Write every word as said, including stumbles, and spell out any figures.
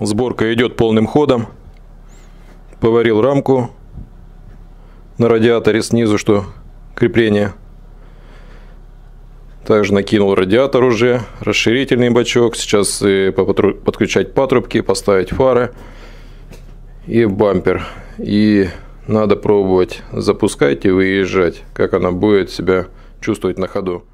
Сборка идет полным ходом. Поварил рамку на радиаторе снизу, что крепление. Также накинул радиатор уже, расширительный бачок. Сейчас подключать патрубки, поставить фары и бампер. И надо пробовать запускать и выезжать, как она будет себя чувствовать на ходу.